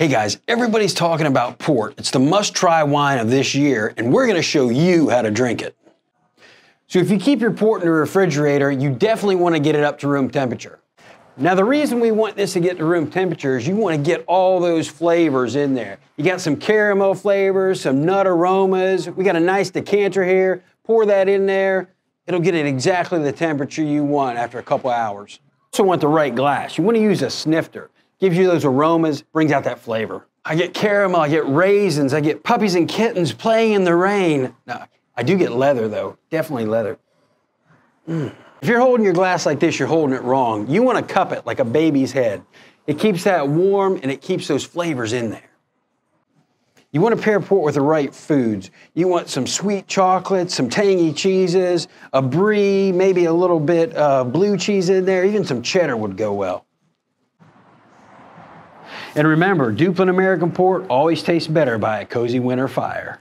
Hey guys, everybody's talking about port. It's the must-try wine of this year, and we're gonna show you how to drink it. So if you keep your port in the refrigerator, you definitely wanna get it up to room temperature. Now the reason we want this to get to room temperature is you wanna get all those flavors in there. You got some caramel flavors, some nut aromas. We got a nice decanter here. Pour that in there. It'll get it exactly the temperature you want after a couple hours. You also want the right glass. You wanna use a snifter. Gives you those aromas, brings out that flavor. I get caramel, I get raisins, I get puppies and kittens playing in the rain. No, I do get leather though, definitely leather. If you're holding your glass like this, you're holding it wrong. You wanna cup it like a baby's head. It keeps that warm and it keeps those flavors in there. You wanna pair port with the right foods. You want some sweet chocolate, some tangy cheeses, a brie, maybe a little bit of blue cheese in there, even some cheddar would go well. And remember, Duplin American Port always tastes better by a cozy winter fire.